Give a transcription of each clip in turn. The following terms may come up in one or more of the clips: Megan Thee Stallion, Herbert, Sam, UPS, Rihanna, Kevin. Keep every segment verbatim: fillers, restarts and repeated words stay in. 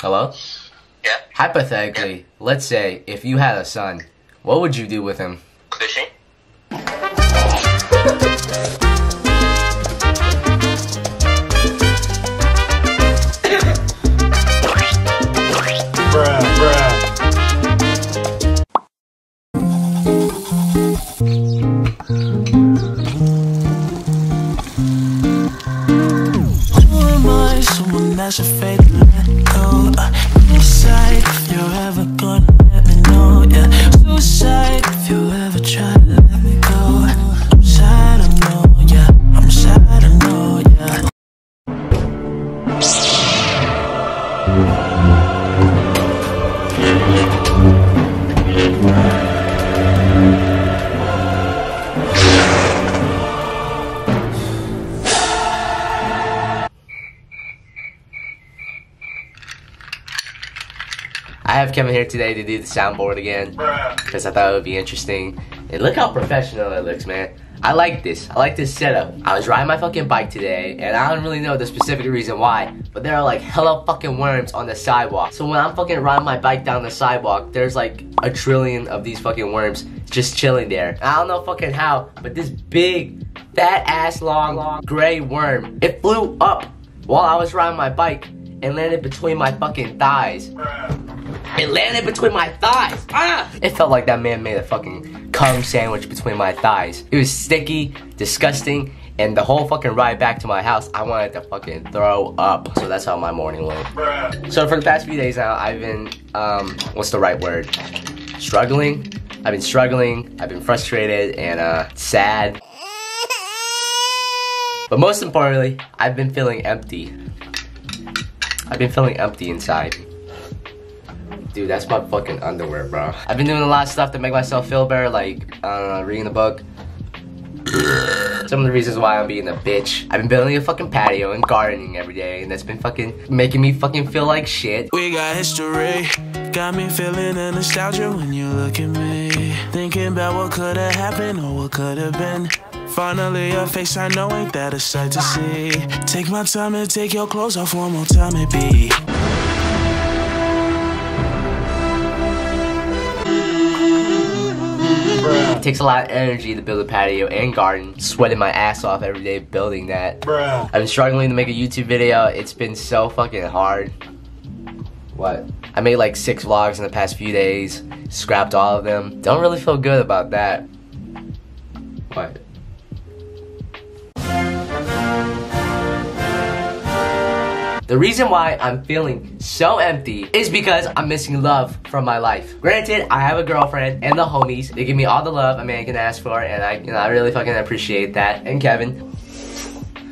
Hello? Yeah. Hypothetically, yeah. Let's say if you had a son, what would you do with him? Fishing. That's a fate to let go. Uh, suicide if you're ever gonna let me know. Yeah, suicide if you ever try to let me go. I'm sad, I know, yeah. I'm sad, I know, yeah. I have Kevin here today to do the soundboard again because I thought it would be interesting. And look how professional it looks, man. I like this. I like this setup. I was riding my fucking bike today, and I don't really know the specific reason why, but there are like hella fucking worms on the sidewalk. So when I'm fucking riding my bike down the sidewalk, there's like a trillion of these fucking worms just chilling there. I don't know fucking how, but this big, fat ass long, long gray worm, it flew up while I was riding my bike and landed between my fucking thighs. It landed between my thighs. Ah! It felt like that man made a fucking cum sandwich between my thighs. It was sticky, disgusting, and the whole fucking ride back to my house, I wanted to fucking throw up. So that's how my morning went. So for the past few days now, I've been, um, what's the right word? Struggling? I've been struggling, I've been frustrated, and, uh, sad. But most importantly, I've been feeling empty. I've been feeling empty inside. Dude, that's my fucking underwear, bro. I've been doing a lot of stuff to make myself feel better, like, I don't know, reading a book. Some of the reasons why I'm being a bitch. I've been building a fucking patio and gardening every day, and that's been fucking making me fucking feel like shit. We got history, got me feeling a nostalgia when you look at me. Thinking about what could've happened or what could've been. Finally a face I know ain't that a sight to see. Take my time and take your clothes off one more time it be. It takes a lot of energy to build a patio and garden. Sweating my ass off every day building that. Bruh. I've been struggling to make a YouTube video. It's been so fucking hard. What? I made like six vlogs in the past few days. Scrapped all of them. Don't really feel good about that. What? The reason why I'm feeling so empty is because I'm missing love from my life. Granted, I have a girlfriend and the homies. They give me all the love a man can ask for, and I, you know, I really fucking appreciate that. And Kevin.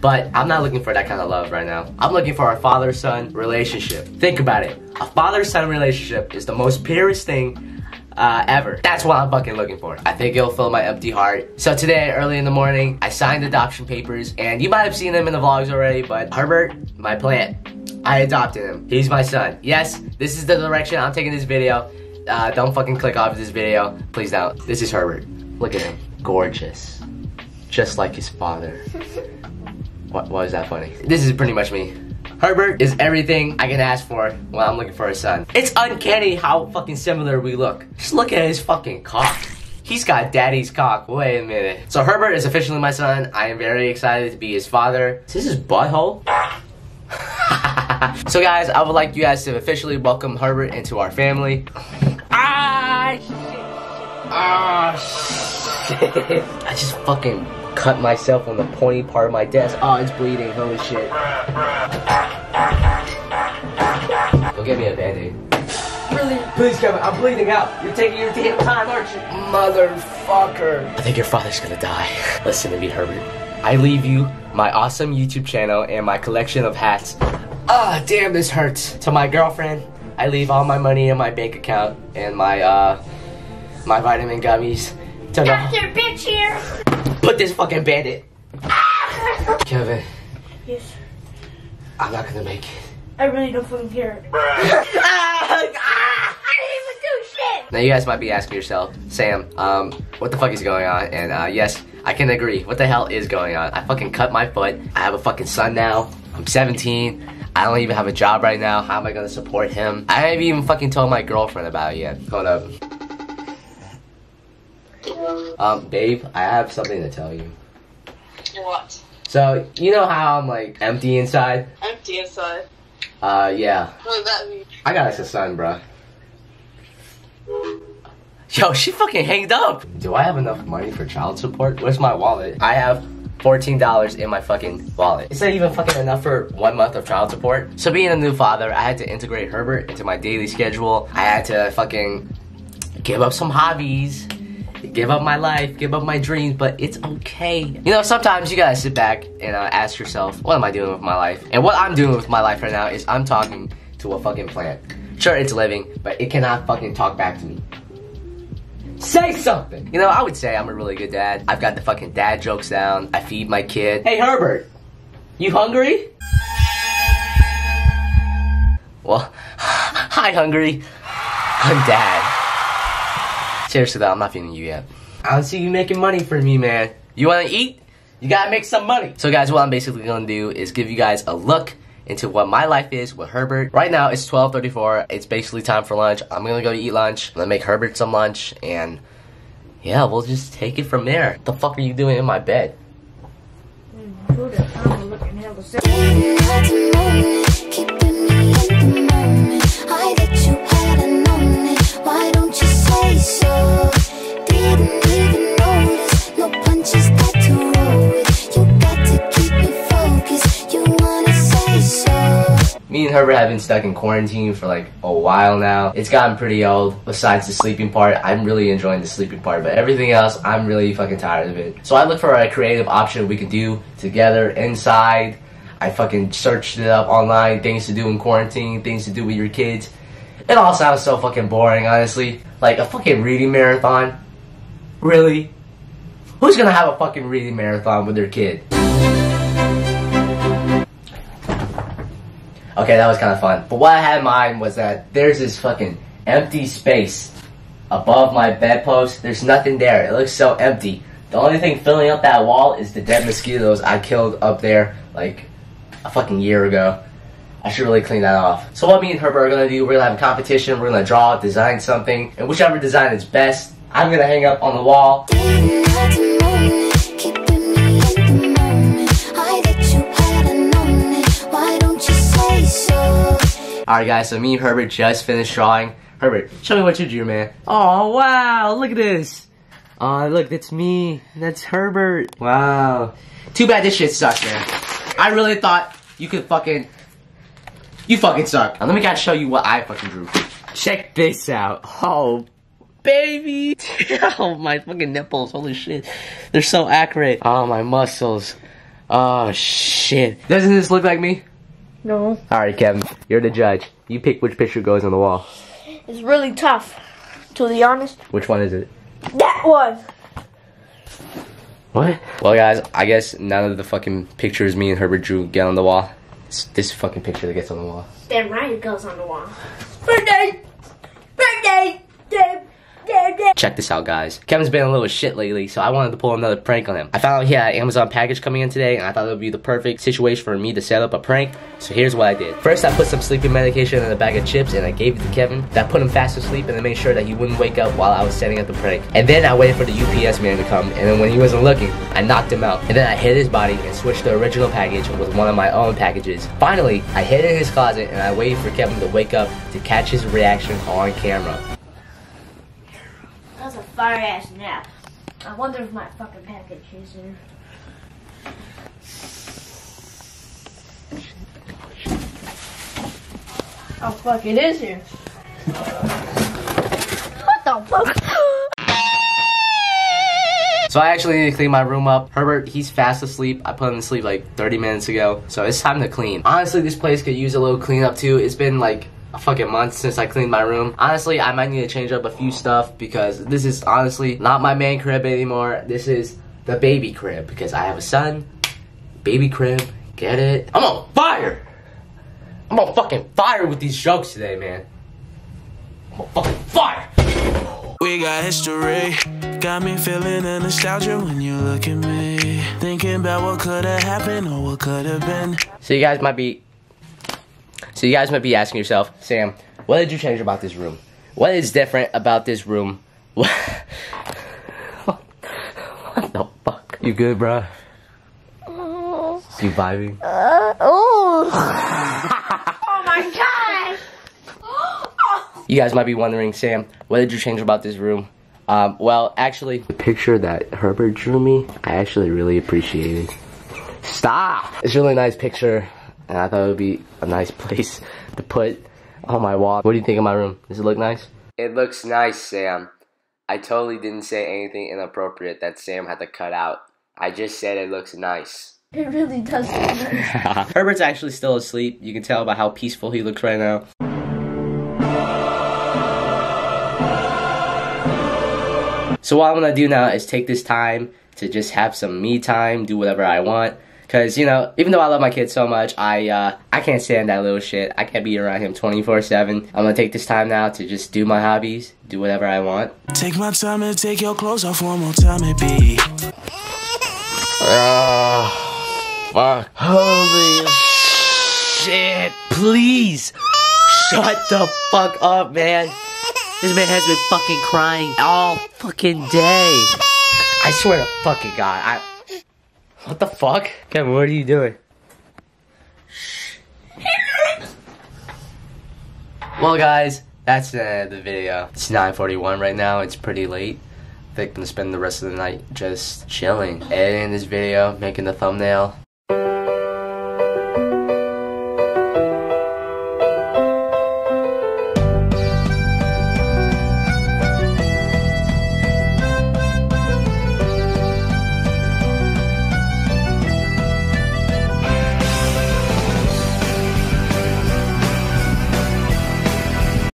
But I'm not looking for that kind of love right now. I'm looking for a father-son relationship. Think about it. A father-son relationship is the most purest thing uh, ever. That's what I'm fucking looking for. I think it'll fill my empty heart. So today, early in the morning, I signed adoption papers, and you might have seen them in the vlogs already, but Herbert, my plant, I adopted him. He's my son. Yes, this is the direction I'm taking this video. Uh, don't fucking click off of this video. Please don't. This is Herbert. Look at him. Gorgeous. Just like his father. What, why is that funny? This is pretty much me. Herbert is everything I can ask for when I'm looking for a son. It's uncanny how fucking similar we look. Just look at his fucking cock. He's got daddy's cock. Wait a minute. So Herbert is officially my son. I am very excited to be his father. Is this his butthole? So guys, I would like you guys to officially welcome Herbert into our family. Ah, shit. Ah, shit. I just fucking cut myself on the pointy part of my desk. Oh, it's bleeding. Holy shit. Go get me a band-aid. Really? Please, Kevin, I'm bleeding out. You're taking your damn time, aren't you? Motherfucker. I think your father's gonna die. Listen to me, Herbert. I leave you my awesome YouTube channel and my collection of hats. Ah, oh, damn, this hurts. To my girlfriend, I leave all my money in my bank account and my, uh, my vitamin gummies. To Doctor the... Bitch here! Put this fucking bandit. Kevin. Yes? I'm not gonna make it. I really don't fucking care. I didn't even do shit! Now you guys might be asking yourself, Sam, um, what the fuck is going on? And, uh, yes, I can agree. What the hell is going on? I fucking cut my foot. I have a fucking son now. I'm seventeen. I don't even have a job right now. How am I gonna support him? I haven't even fucking told my girlfriend about it yet. Hold up. Um, babe, I have something to tell you. What? So, you know how I'm like empty inside? Empty inside? Uh, yeah. What does that mean? I got us a son, bruh. Yo, she fucking hanged up! Do I have enough money for child support? Where's my wallet? I have fourteen dollars in my fucking wallet. It's not even fucking enough for one month of child support. So being a new father, I had to integrate Herbert into my daily schedule. I had to fucking give up some hobbies, give up my life, give up my dreams, but it's okay. You know, sometimes you gotta sit back and uh, ask yourself, what am I doing with my life? And what I'm doing with my life right now is I'm talking to a fucking plant. Sure, it's living, but it cannot fucking talk back to me. Say something! You know, I would say I'm a really good dad. I've got the fucking dad jokes down. I feed my kid. Hey, Herbert! You hungry? Well, hi, hungry. I'm dad. Seriously, though, I'm not feeding you yet. I don't see you making money for me, man. You wanna eat? You gotta make some money. So, guys, what I'm basically gonna do is give you guys a look into what my life is with Herbert. Right now, it's twelve thirty-four. It's basically time for lunch. I'm gonna go to eat lunch. I'm gonna make Herbert some lunch, and yeah, we'll just take it from there. What the fuck are you doing in my bed? Me and Herbert have been stuck in quarantine for like a while now. It's gotten pretty old. Besides the sleeping part, I'm really enjoying the sleeping part, but everything else, I'm really fucking tired of it. So I looked for a creative option we could do together inside. I fucking searched it up online, things to do in quarantine, things to do with your kids. It all sounds so fucking boring, honestly. Like a fucking reading marathon? Really? Who's gonna have a fucking reading marathon with their kid? Okay, that was kind of fun. But what I had in mind was that there's this fucking empty space above my bedpost. There's nothing there. It looks so empty. The only thing filling up that wall is the dead mosquitoes I killed up there like a fucking year ago. I should really clean that off. So what me and Herbert are gonna do, we're gonna have a competition. We're gonna draw, design something. And whichever design is best, I'm gonna hang up on the wall. Alright guys, so me and Herbert just finished drawing. Herbert, show me what you drew, man. Oh wow, look at this. Oh look, that's me. That's Herbert. Wow. Too bad this shit sucks, man. I really thought you could fucking... You fucking suck. Now, let me gotta show you what I fucking drew. Check this out. Oh, baby. Oh, my fucking nipples. Holy shit. They're so accurate. Oh, my muscles. Oh, shit. Doesn't this look like me? No. Alright, Kevin. You're the judge. You pick which picture goes on the wall. It's really tough, to be honest. Which one is it? That one! What? Well, guys, I guess none of the fucking pictures me and Herbert drew get on the wall. It's this fucking picture that gets on the wall. Then Ryan goes on the wall. Birthday! Birthday! Birthday! Check this out, guys. Kevin's been a little shit lately, so I wanted to pull another prank on him. I found out he had an Amazon package coming in today, and I thought it would be the perfect situation for me to set up a prank. So here's what I did. First, I put some sleeping medication in a bag of chips, and I gave it to Kevin. That put him fast asleep, and I made sure that he wouldn't wake up while I was setting up the prank. And then I waited for the U P S man to come, and then when he wasn't looking, I knocked him out. And then I hid his body and switched the original package with one of my own packages. Finally, I hid in his closet, and I waited for Kevin to wake up to catch his reaction on camera. That was a fire ass nap. I wonder if my fucking package is here. Oh fuck, it is here. What the fuck? So I actually need to clean my room up. Herbert, he's fast asleep. I put him to sleep like thirty minutes ago. So it's time to clean. Honestly, this place could use a little cleanup too. It's been like a fucking month since I cleaned my room. Honestly, I might need to change up a few stuff because this is honestly not my man crib anymore. This is the baby crib because I have a son. Baby crib, get it? I'm on fire! I'm on fucking fire with these jokes today, man. I'm on fucking fire! We got history. Got me feeling a nostalgia when you look at me. Thinking about what could have happened or what could have been. So you guys might be So you guys might be asking yourself, Sam, what did you change about this room? What is different about this room? What, what the fuck? You good, bro? You vibing? Uh, oh. Oh my gosh! Oh. You guys might be wondering, Sam, what did you change about this room? Um, well, actually, the picture that Herbert drew me, I actually really appreciated. Stop! It's a really nice picture, and I thought it would be a nice place to put on my wall. What do you think of my room? Does it look nice? It looks nice, Sam. I totally didn't say anything inappropriate that Sam had to cut out. I just said it looks nice. It really does. Herbert's actually still asleep. You can tell by how peaceful he looks right now. So what I'm gonna do now is take this time to just have some me time, do whatever I want. Cause you know, even though I love my kid so much, I uh, I can't stand that little shit. I can't be around him twenty-four seven. I'm gonna take this time now to just do my hobbies, do whatever I want. Take my time and take your clothes off one more time and be. Uh, Fuck. Holy shit, please shut the fuck up, man. This man has been fucking crying all fucking day. I swear to fucking God, I... What the fuck? Kevin, what are you doing? Well, guys, that's the end of the video. It's nine forty-one right now, it's pretty late. I think I'm gonna spend the rest of the night just chilling. Editing this video, making the thumbnail.